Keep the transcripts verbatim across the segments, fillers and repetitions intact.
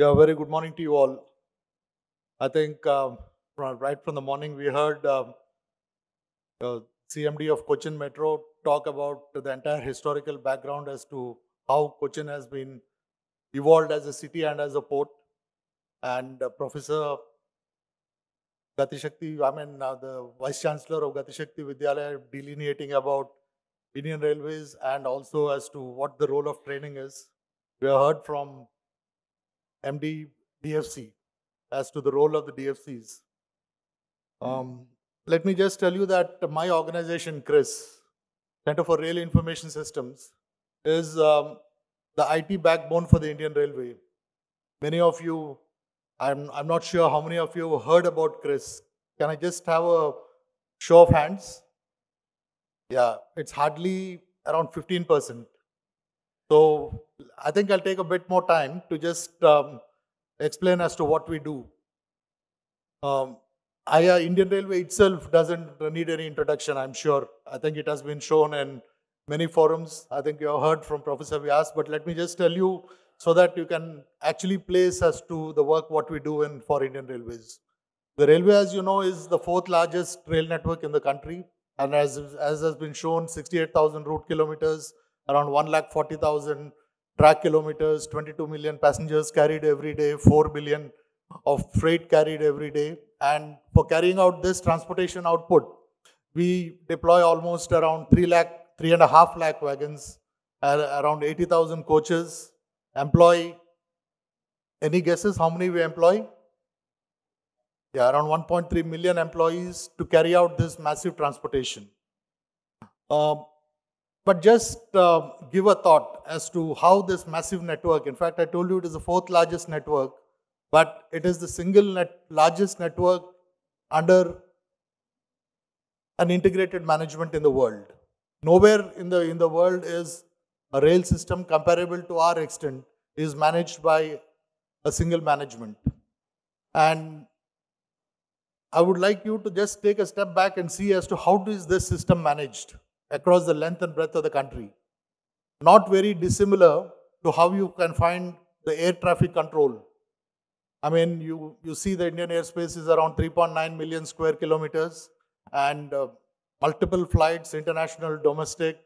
Yeah, very good morning to you all. I think um, right from the morning we heard um, uh, C M D of Cochin Metro talk about the entire historical background as to how Cochin has been evolved as a city and as a port. And uh, Professor Gati Shakti, I mean uh, the Vice Chancellor of Gati Shakti Vidyalaya, delineating about Indian Railways and also as to what the role of training is. We have heard from M D D F C as to the role of the D F Cs. Um, let me just tell you that my organization, CRIS, Center for Rail Information Systems, is um, the I T backbone for the Indian Railway. Many of you, I'm, I'm not sure how many of you heard about CRIS. Can I just have a show of hands? Yeah, it's hardly around fifteen percent. So I think I'll take a bit more time to just um, explain as to what we do. Um, I R Indian Railway itself doesn't need any introduction, I'm sure. I think it has been shown in many forums. I think you have heard from Professor Vyas, but let me just tell you so that you can actually place as to the work what we do in for Indian Railways. The railway, as you know, is the fourth largest rail network in the country. And as, as has been shown, sixty-eight thousand route kilometers, around one lakh forty thousand track kilometers, twenty-two million passengers carried every day, four billion of freight carried every day. And for carrying out this transportation output, we deploy almost around three lakh, three and a half lakh wagons, uh, around eighty thousand coaches, employ, any guesses how many we employ? Yeah, around one point three million employees to carry out this massive transportation. Um, but just uh, give a thought as to how this massive network, in fact, I told you it is the fourth largest network, but it is the single net largest network under an integrated management in the world. Nowhere in the, in the world is a rail system comparable to our extent is managed by a single management. And I would like you to just take a step back and see as to how is this system managed across the length and breadth of the country. Not very dissimilar to how you can find the air traffic control. I mean, you, you see the Indian airspace is around three point nine million square kilometers and uh, multiple flights, international, domestic,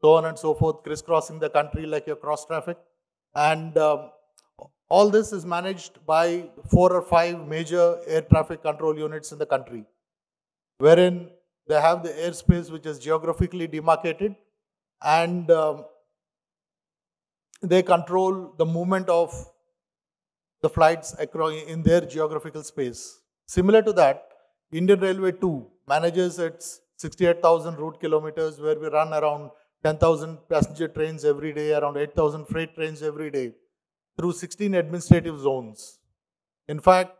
so on and so forth, crisscrossing the country like your cross traffic. And um, all this is managed by four or five major air traffic control units in the country, wherein they have the airspace which is geographically demarcated, and um, they control the movement of the flights in their geographical space. Similar to that, Indian Railway too manages its sixty-eight thousand route kilometers, where we run around ten thousand passenger trains every day, around eight thousand freight trains every day, through sixteen administrative zones. In fact,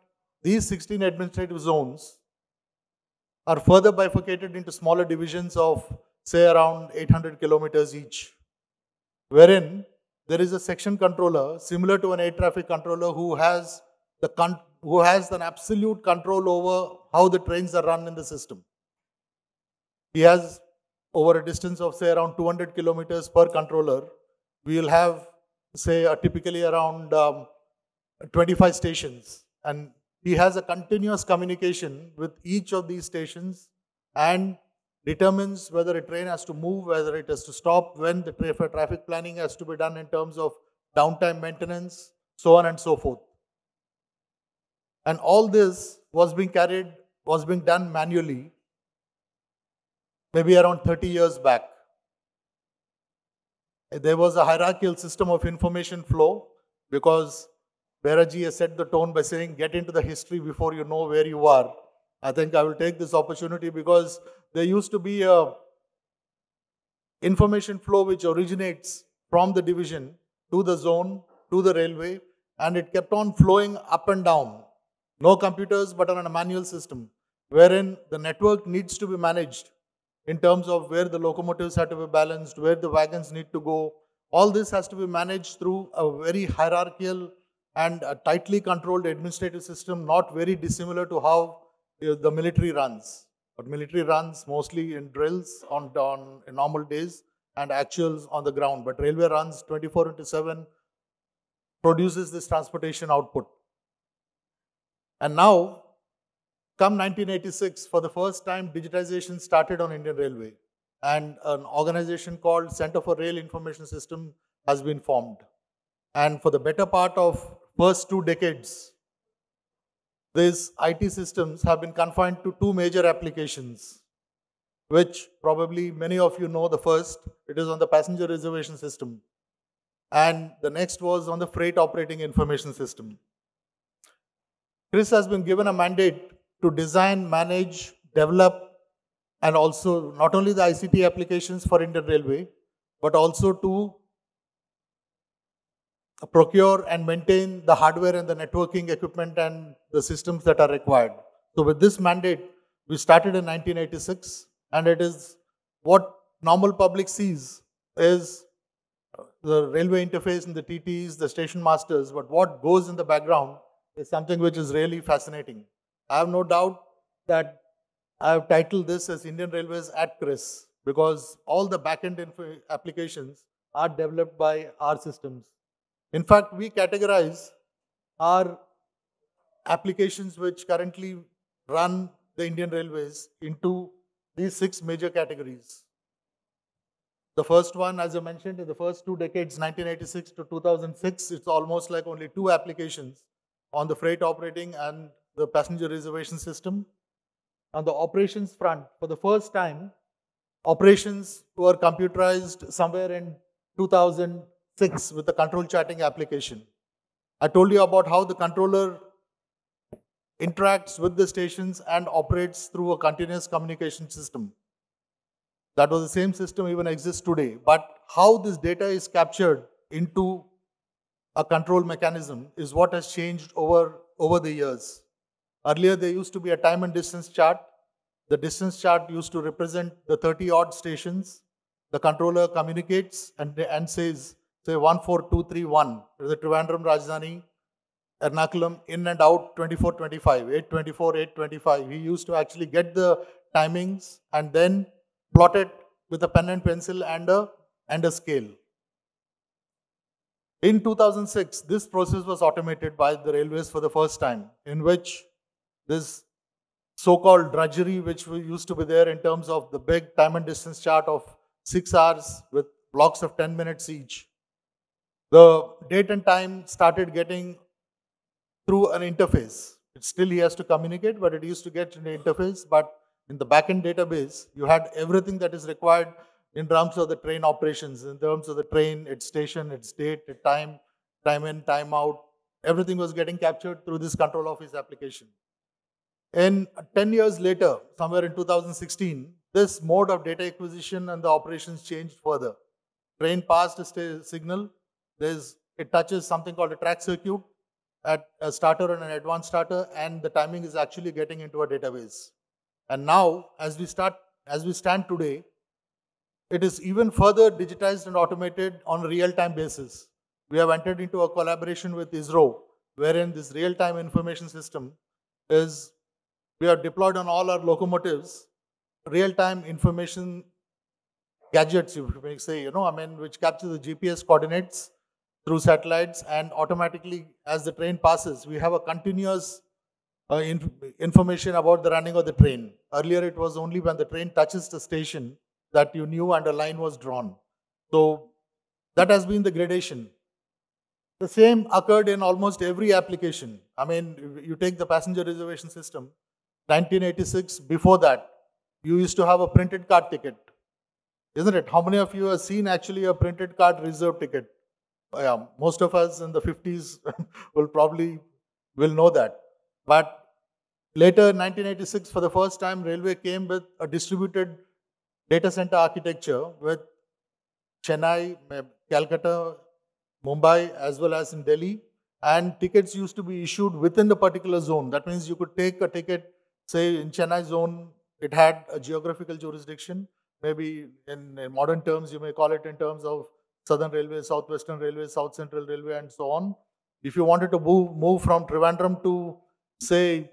these sixteen administrative zones are further bifurcated into smaller divisions of, say, around eight hundred kilometers each, wherein there is a section controller similar to an air traffic controller who has, the con who has an absolute control over how the trains are run in the system. He has, over a distance of, say, around two hundred kilometers per controller, we will have, say, uh, typically around um, twenty-five stations, and he has a continuous communication with each of these stations and determines whether a train has to move, whether it has to stop, when the tra traffic planning has to be done in terms of downtime maintenance, so on and so forth. And all this was being carried, was being done manually, maybe around thirty years back. There was a hierarchical system of information flow, because Bairaji has set the tone by saying, get into the history before you know where you are. I think I will take this opportunity because there used to be a information flow which originates from the division to the zone, to the railway, and it kept on flowing up and down. No computers, but on a manual system, wherein the network needs to be managed in terms of where the locomotives have to be balanced, where the wagons need to go. All this has to be managed through a very hierarchical and a tightly controlled administrative system, not very dissimilar to how uh, the military runs. But military runs mostly in drills on, on in normal days and actuals on the ground. But railway runs twenty-four into seven, produces this transportation output. And now, come nineteen eighty-six, for the first time, digitization started on Indian Railway. And an organization called Center for Rail Information System has been formed. And for the better part of first two decades, these I T systems have been confined to two major applications, which probably many of you know the first. It is on the passenger reservation system. And the next was on the freight operating information system. CRIS has been given a mandate to design, manage, develop, and also not only the I C T applications for Indian Railway, but also to procure and maintain the hardware and the networking equipment and the systems that are required. So with this mandate, we started in nineteen eighty-six, and it is what normal public sees is the railway interface and the T Ts, the station masters, but what goes in the background is something which is really fascinating. I have no doubt that I have titled this as Indian Railways at CRIS, because all the back-end applications are developed by our systems. In fact, we categorize our applications which currently run the Indian Railways into these six major categories. The first one, as I mentioned, in the first two decades, nineteen eighty-six to two thousand six, it's almost like only two applications on the freight operating and the passenger reservation system. On the operations front, for the first time, operations were computerized somewhere in two thousand six with the control charting application. I told you about how the controller interacts with the stations and operates through a continuous communication system. That was the same system even exists today, but how this data is captured into a control mechanism is what has changed over, over the years. Earlier, there used to be a time and distance chart. The distance chart used to represent the thirty odd stations. The controller communicates and, and says, say, one four two three one, the Trivandrum Rajdhani, Ernakulam, in and out, twenty-four twenty-five, eight twenty-four, eight twenty-five. He used to actually get the timings and then plot it with a pen and pencil and a, and a scale. In two thousand six, this process was automated by the railways for the first time, in which this so-called drudgery which used to be there in terms of the big time and distance chart of six hours with blocks of ten minutes each. The date and time started getting through an interface. It still he has to communicate, but it used to get in the interface. But in the back-end database, you had everything that is required in terms of the train operations, in terms of the train, its station, its date, its time, time in, time out. Everything was getting captured through this control office application. And ten years later, somewhere in two thousand sixteen, this mode of data acquisition and the operations changed further. Train passed a signal, there's, it touches something called a track circuit at a starter and an advanced starter, and the timing is actually getting into a database. And now, as we, start, as we stand today, it is even further digitized and automated on a real-time basis. We have entered into a collaboration with ISRO, wherein this real-time information system is we have deployed on all our locomotives, real-time information gadgets, you may say, you know, I mean, which capture the G P S coordinates through satellites, and automatically, as the train passes, we have a continuous uh, inf information about the running of the train. Earlier, it was only when the train touches the station that you knew and a line was drawn. So that has been the gradation. The same occurred in almost every application. I mean, you take the passenger reservation system, nineteen eighty-six, before that, you used to have a printed card ticket, isn't it? How many of you have seen actually a printed card reserve ticket? Yeah, most of us in the fifties will probably will know that. But later in nineteen eighty-six, for the first time, railway came with a distributed data center architecture with Chennai, Calcutta, Mumbai, as well as in Delhi. And tickets used to be issued within the particular zone. That means you could take a ticket, say in Chennai zone, it had a geographical jurisdiction. Maybe in, in modern terms, you may call it in terms of Southern Railway, Southwestern Railway, South Central Railway, and so on. If you wanted to move, move from Trivandrum to, say,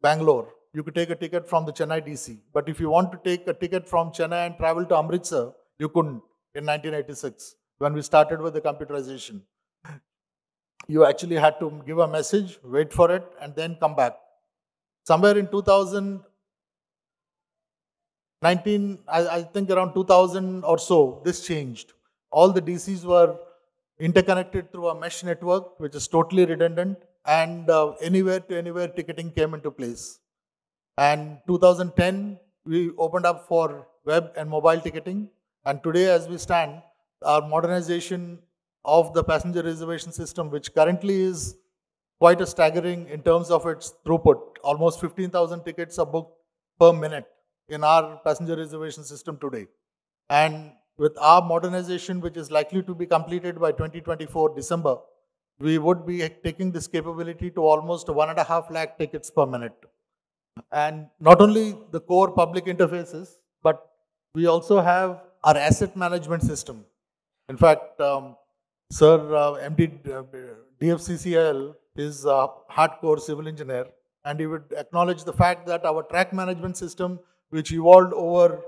Bangalore, you could take a ticket from the Chennai D C. But if you want to take a ticket from Chennai and travel to Amritsar, you couldn't in nineteen eighty-six, when we started with the computerization. you actually had to give a message, wait for it, and then come back. Somewhere in two thousand nineteen, I, I think around two thousand or so, this changed. All the D Cs were interconnected through a mesh network, which is totally redundant, and uh, anywhere to anywhere ticketing came into place. And two thousand ten, we opened up for web and mobile ticketing. And today, as we stand, our modernization of the passenger reservation system, which currently is quite a staggering in terms of its throughput. Almost fifteen thousand tickets are booked per minute in our passenger reservation system today. And with our modernization, which is likely to be completed by twenty twenty-four December, we would be taking this capability to almost one and a half lakh tickets per minute. And not only the core public interfaces, but we also have our asset management system. In fact, um, Sir uh, M D uh, D F C C I L is a hardcore civil engineer, and he would acknowledge the fact that our track management system, which evolved over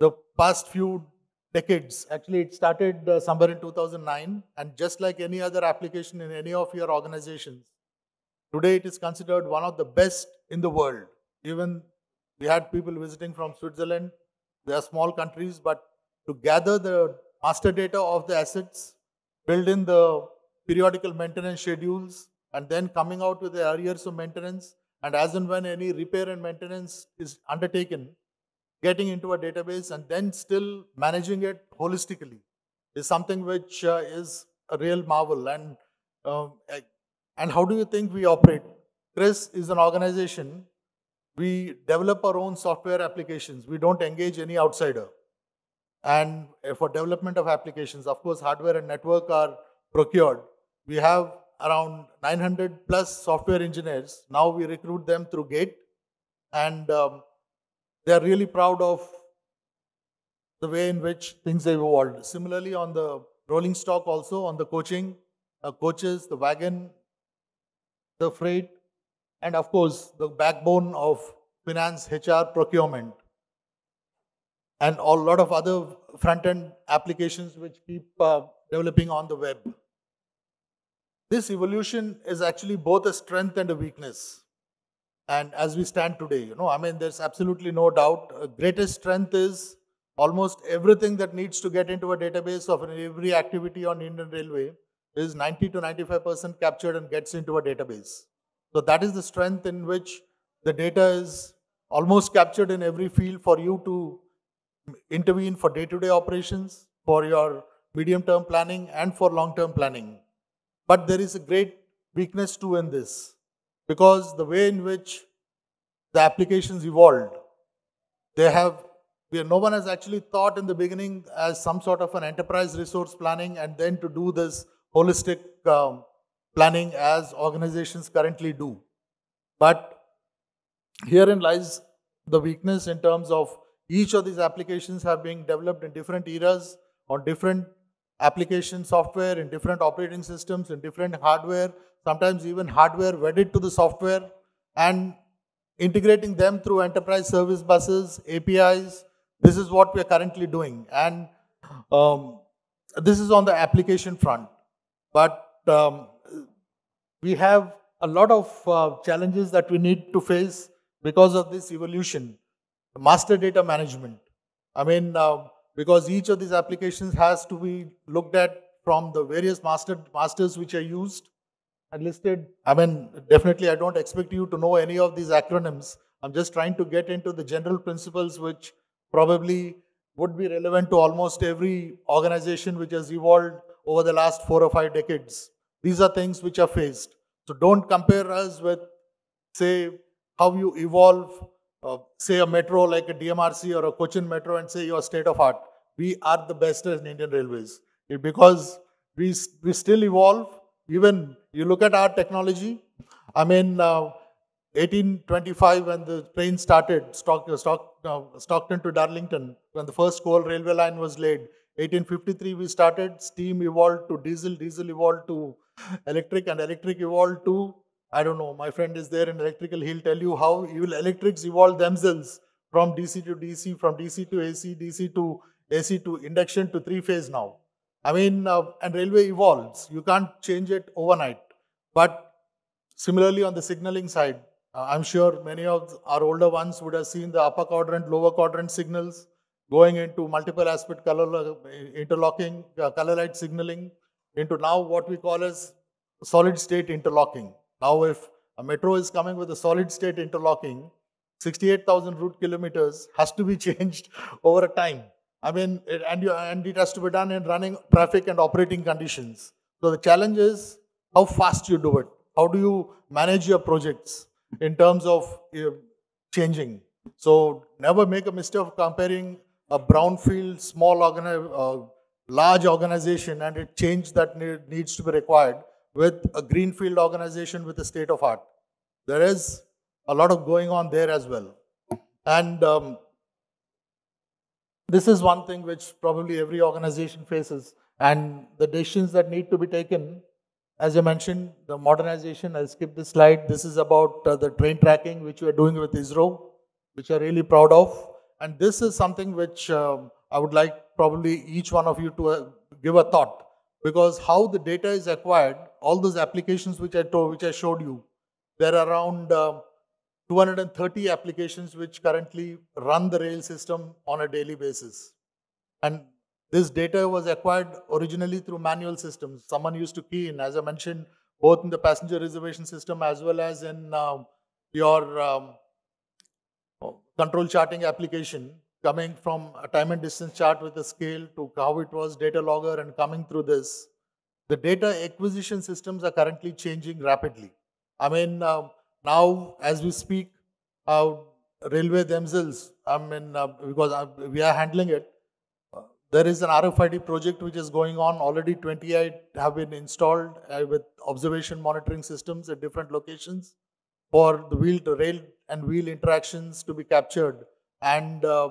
the past few decades. Actually, it started uh, somewhere in two thousand nine, and just like any other application in any of your organizations, today it is considered one of the best in the world. Even we had people visiting from Switzerland. They are small countries, but to gather the master data of the assets, build in the periodical maintenance schedules, and then coming out with the arrears of maintenance, and as and when any repair and maintenance is undertaken, getting into a database and then still managing it holistically is something which uh, is a real marvel. And, uh, and how do you think we operate? CRIS is an organization. We develop our own software applications. We don't engage any outsider. And for development of applications, of course, hardware and network are procured. We have around nine hundred plus software engineers. Now we recruit them through Gate, and um, they are really proud of the way in which things have evolved. Similarly, on the rolling stock also, on the coaching, uh, coaches, the wagon, the freight, and of course, the backbone of finance, H R, procurement, and a lot of other front-end applications which keep uh, developing on the web. This evolution is actually both a strength and a weakness. And as we stand today, you know, I mean, there's absolutely no doubt. Uh, greatest strength is almost everything that needs to get into a database of every activity on Indian Railway is ninety to ninety-five percent captured and gets into a database. So that is the strength in which the data is almost captured in every field for you to intervene for day-to-day operations, for your medium-term planning, and for long-term planning. But there is a great weakness too in this, because the way in which the applications evolved, they have, where no one has actually thought in the beginning as some sort of an enterprise resource planning, and then to do this holistic um, planning as organizations currently do. But herein lies the weakness in terms of each of these applications have been developed in different eras, on different application software, in different operating systems, in different hardware, sometimes even hardware wedded to the software, and integrating them through enterprise service buses, A P Is. This is what we are currently doing. And um, this is on the application front. But um, we have a lot of uh, challenges that we need to face because of this evolution. Master data management. I mean, uh, because each of these applications has to be looked at from the various master, masters which are used and listed. I mean, definitely I don't expect you to know any of these acronyms. I'm just trying to get into the general principles which probably would be relevant to almost every organization which has evolved over the last four or five decades. These are things which are faced. So don't compare us with, say, how you evolve Uh, say a metro like a D M R C or a Cochin Metro and say your state of art. We are the best in Indian Railways because we, we still evolve. Even you look at our technology, I mean, uh, eighteen twenty-five when the train started, Stock, Stock, uh, Stockton to Darlington, when the first coal railway line was laid, eighteen fifty-three we started, steam evolved to diesel, diesel evolved to electric, and electric evolved to I don't know, my friend is there in electrical, he'll tell you how evil electrics evolve themselves from D C to D C, from D C to A C, D C to A C to induction to three-phase now. I mean, uh, and railway evolves. You can't change it overnight. But similarly, on the signaling side, uh, I'm sure many of our older ones would have seen the upper quadrant, lower quadrant signals going into multiple aspect color interlocking, uh, color light signaling, into now what we call as solid state interlocking. Now, if a metro is coming with a solid state interlocking, sixty-eight thousand route kilometers has to be changed over a time. I mean, it, and, you, and it has to be done in running traffic and operating conditions. So the challenge is how fast you do it. How do you manage your projects in terms of uh, changing? So never make a mistake of comparing a brownfield, small, uh, large organization and a change that need, needs to be required with a greenfield organization with a state of art. There is a lot of going on there as well. And um, this is one thing which probably every organization faces. And the decisions that need to be taken, as I mentioned, the modernization, I'll skip this slide. This is about uh, the train tracking, which we are doing with ISRO, which I'm really proud of. And this is something which uh, I would like probably each one of you to uh, give a thought. Because how the data is acquired, all those applications which I told, which I showed you, there are around uh, two hundred thirty applications which currently run the rail system on a daily basis. And this data was acquired originally through manual systems. Someone used to key in, as I mentioned, both in the passenger reservation system as well as in uh, your um, control charting application, coming from a time and distance chart with a scale to how it was data logger and coming through this. The data acquisition systems are currently changing rapidly. I mean, uh, now as we speak, uh, railway themselves, I mean, uh, because uh, we are handling it, uh, there is an R F I D project which is going on. Already twenty-eight have been installed uh, with observation monitoring systems at different locations for the wheel to rail and wheel interactions to be captured. And uh,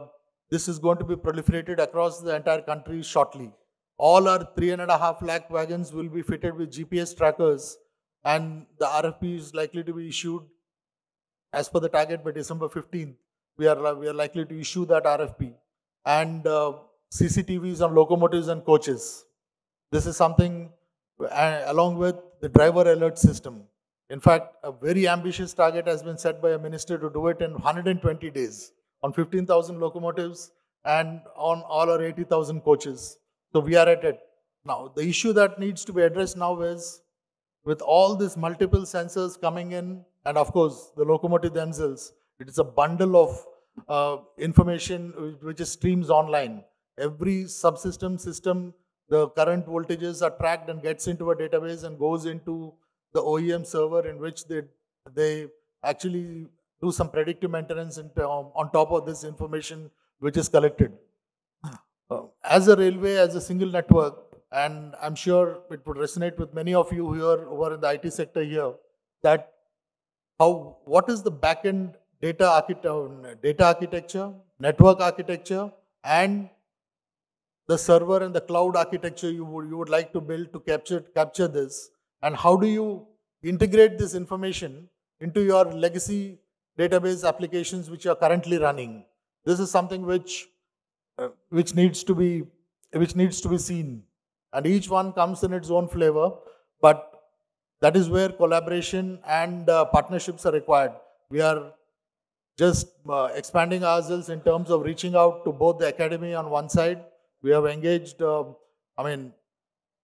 this is going to be proliferated across the entire country shortly. All our three and a half lakh wagons will be fitted with G P S trackers, and the R F P is likely to be issued as per the target by December fifteenth. We are, we are likely to issue that R F P. And uh, C C T Vs on locomotives and coaches. This is something uh, along with the driver alert system. In fact, a very ambitious target has been set by a minister to do it in one hundred twenty days. On fifteen thousand locomotives and on all our eighty thousand coaches. So we are at it. Now, the issue that needs to be addressed now is with all these multiple sensors coming in, and of course, the locomotive themselves, it is a bundle of uh, information which is streams online. Every subsystem system, the current voltages are tracked and gets into a database and goes into the O E M server in which they, they actually do some predictive maintenance in, um, on top of this information which is collected. Uh, as a railway, as a single network, and I'm sure it would resonate with many of you here over in the I T sector here, that how, what is the back-end data, archite data architecture, network architecture, and the server and the cloud architecture you would, you would like to build to capture, capture this, and how do you integrate this information into your legacy database applications which are currently running. This is something which, uh, which, needs to be, which needs to be seen. And each one comes in its own flavor, but that is where collaboration and uh, partnerships are required. We are just uh, expanding ourselves in terms of reaching out to both the academy on one side. We have engaged, uh, I mean,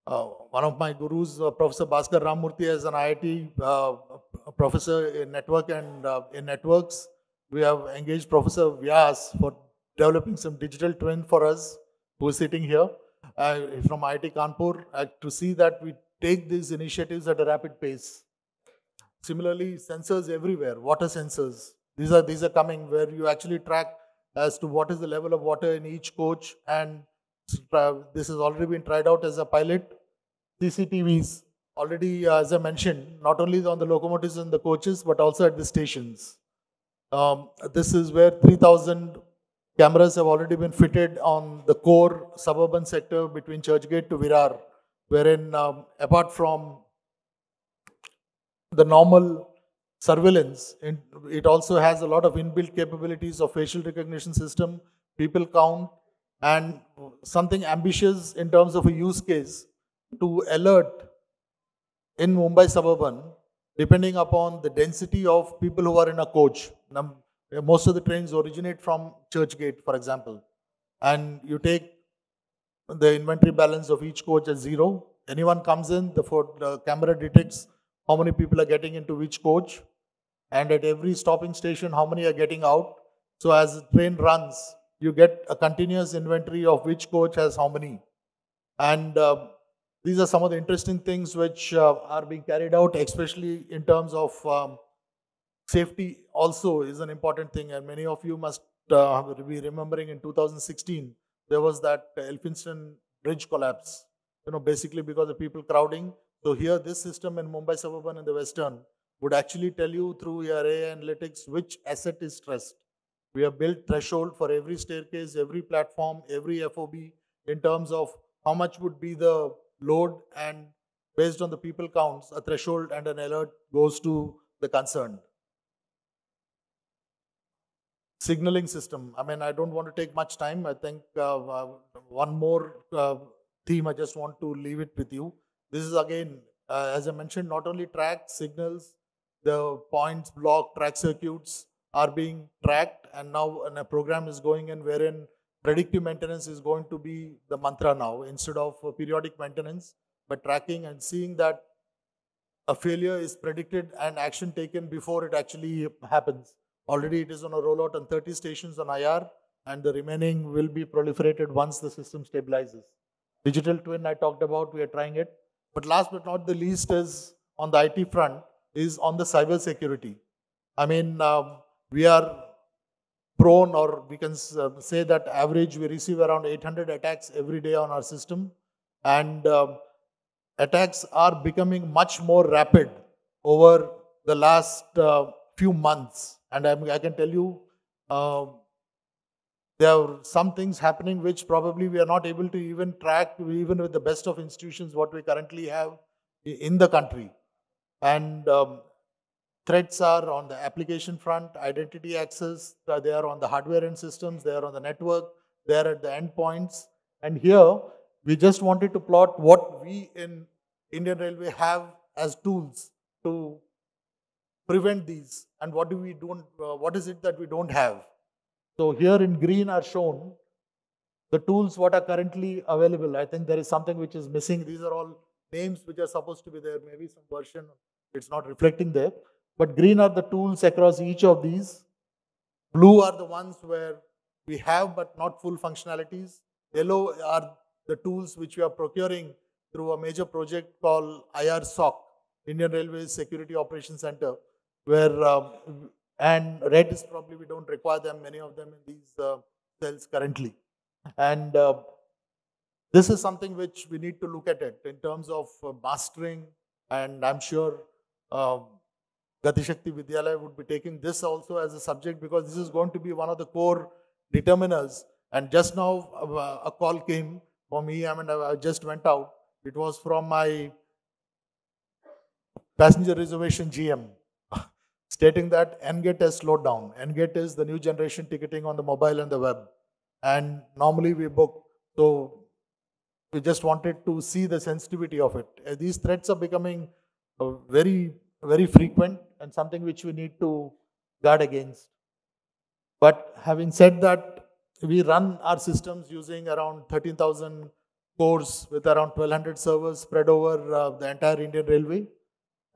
uh, one of my gurus, uh, Professor Bhaskar Ramamurthy, as an I I T uh, A professor in network and uh, in networks. We have engaged Professor Vyas for developing some digital twin for us, who is sitting here uh, from I I T Kanpur, uh, to see that we take these initiatives at a rapid pace. Similarly, sensors everywhere, water sensors. These are, these are coming where you actually track as to what is the level of water in each coach, and uh, this has already been tried out as a pilot. C C T Vs. Already, uh, as I mentioned, not only on the locomotives and the coaches, but also at the stations. Um, this is where three thousand cameras have already been fitted on the core suburban sector between Churchgate to Virar, wherein um, apart from the normal surveillance, it also has a lot of inbuilt capabilities of facial recognition system, people count, and something ambitious in terms of a use case to alert in Mumbai suburban, depending upon the density of people who are in a coach. Most of the trains originate from Churchgate, for example. And you take the inventory balance of each coach as zero. Anyone comes in, the, for, the camera detects how many people are getting into which coach. And at every stopping station, how many are getting out. So as the train runs, you get a continuous inventory of which coach has how many. And uh, these are some of the interesting things which uh, are being carried out, especially in terms of um, safety also is an important thing. And many of you must uh, be remembering in two thousand sixteen, there was that Elphinstone bridge collapse, you know, basically because of people crowding. So here, this system in Mumbai suburban and the Western would actually tell you through your A I analytics which asset is stressed. We have built threshold for every staircase, every platform, every F O B in terms of how much would be the load, and based on the people counts, a threshold and an alert goes to the concerned. Signaling system. I mean, I don't want to take much time. I think uh, one more uh, theme I just want to leave it with you. This is again, uh, as I mentioned, not only track signals, the points, block, track circuits are being tracked, and now and a program is going in wherein predictive maintenance is going to be the mantra now instead of uh, periodic maintenance, but tracking and seeing that a failure is predicted and action taken before it actually happens. Already it is on a rollout on thirty stations on I R, and the remaining will be proliferated once the system stabilizes. Digital twin I talked about, we are trying it. But last but not the least is on the I T front, is on the cyber security. I mean, um, we are prone, or we can uh, say that average, we receive around eight hundred attacks every day on our system. And um, attacks are becoming much more rapid over the last uh, few months. And I'm, I can tell you, uh, there are some things happening which probably we are not able to even track, even with the best of institutions, what we currently have in the country. And um, threats are on the application front, identity access, they are on the hardware and systems, they are on the network, they are at the endpoints. And here, we just wanted to plot what we in Indian Railway have as tools to prevent these, and what do we don't, uh, what is it that we don't have? So here in green are shown the tools what are currently available. I think there is something which is missing. These are all names which are supposed to be there. Maybe some version it's not reflecting there. But green are the tools across each of these. Blue are the ones where we have but not full functionalities. Yellow are the tools which we are procuring through a major project called I R S O C, Indian Railways Security Operations Center, where um, and red is probably we don't require them, many of them in these uh, cells currently. And uh, this is something which we need to look at it in terms of uh, mastering, and I'm sure uh, Gati Shakti Vidyalaya would be taking this also as a subject, because this is going to be one of the core determiners. And just now uh, a call came for me, I mean I just went out, it was from my passenger reservation G M. Stating that NGate has slowed down. NGate is the new generation ticketing on the mobile and the web. And normally we book. So we just wanted to see the sensitivity of it. These threats are becoming very, very frequent and something which we need to guard against. But having said that, we run our systems using around thirteen thousand cores with around twelve hundred servers spread over uh, the entire Indian Railway.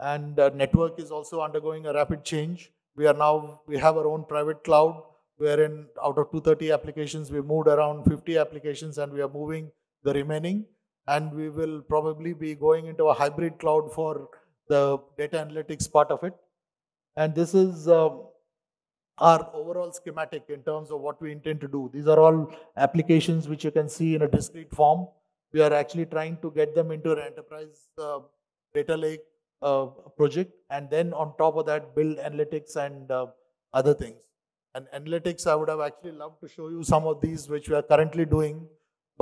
And uh, network is also undergoing a rapid change. We are now, we have our own private cloud, wherein out of two hundred thirty applications, we moved around fifty applications and we are moving the remaining. And we will probably be going into a hybrid cloud for the data analytics part of it. And this is uh, our overall schematic in terms of what we intend to do. These are all applications which you can see in a discrete form. We are actually trying to get them into an enterprise uh, data lake Uh, project, and then on top of that build analytics and uh, other things. And analytics, I would have actually loved to show you some of these which we are currently doing,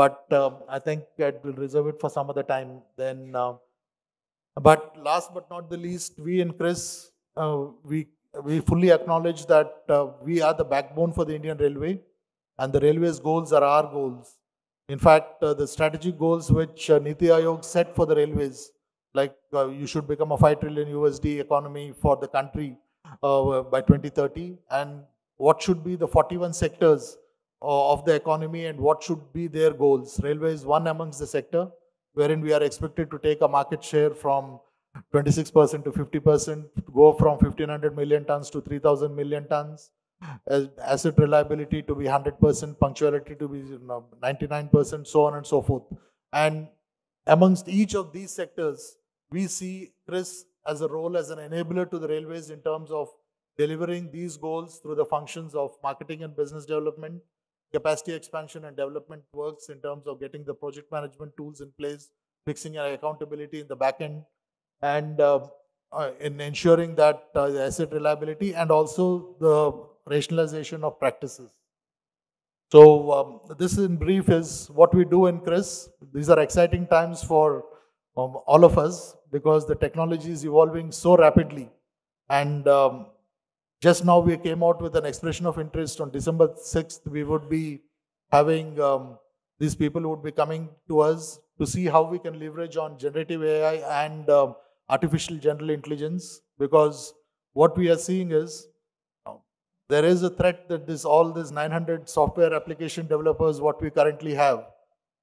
but um, I think I will reserve it for some other time then. Uh, but last but not the least, we in CRIS, uh, we, we fully acknowledge that uh, we are the backbone for the Indian Railway, and the railways goals are our goals. In fact, uh, the strategic goals which uh, Niti Aayog set for the railways, like uh, you should become a five trillion U S D economy for the country uh, by twenty thirty, and what should be the forty-one sectors uh, of the economy and what should be their goals. Railway is one amongst the sector, wherein we are expected to take a market share from twenty-six percent to fifty percent, go from fifteen hundred million tons to three thousand million tons, as asset reliability to be one hundred percent, punctuality to be ninety-nine percent, so on and so forth. And amongst each of these sectors, we see CRIS as a role as an enabler to the railways in terms of delivering these goals through the functions of marketing and business development, capacity expansion and development works in terms of getting the project management tools in place, fixing our accountability in the back end, and uh, uh, in ensuring that uh, the asset reliability and also the rationalization of practices. So um, this in brief is what we do in CRIS. These are exciting times for um, all of us because the technology is evolving so rapidly. And um, just now we came out with an expression of interest. On December sixth, we would be having um, these people would be coming to us to see how we can leverage on generative A I and um, artificial general intelligence, because what we are seeing is there is a threat that this all these nine hundred software application developers, what we currently have,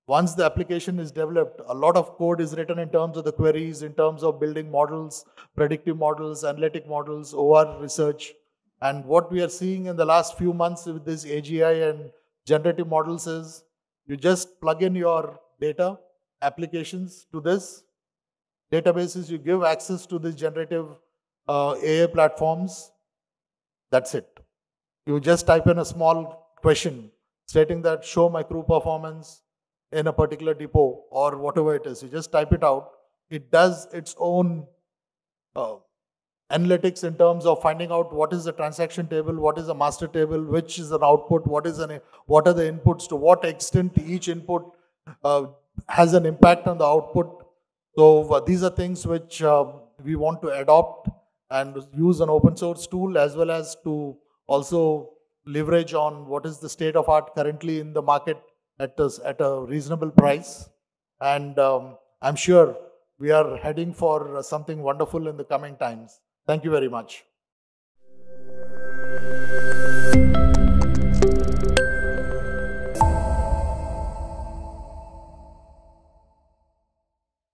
once the application is developed, a lot of code is written in terms of the queries, in terms of building models, predictive models, analytic models, O R research. And what we are seeing in the last few months with this A G I and generative models is you just plug in your data applications to this databases, you give access to these generative uh, A I platforms, that's it. You just type in a small question stating that show my crew performance in a particular depot or whatever it is. You just type it out. It does its own uh, analytics in terms of finding out what is the transaction table, what is the master table, which is an output, what is an, what are the inputs, to what extent each input uh, has an impact on the output. So uh, these are things which uh, we want to adopt and use an open source tool, as well as to also leverage on what is the state of art currently in the market at a, at a reasonable price. And um, I'm sure we are heading for something wonderful in the coming times. Thank you very much.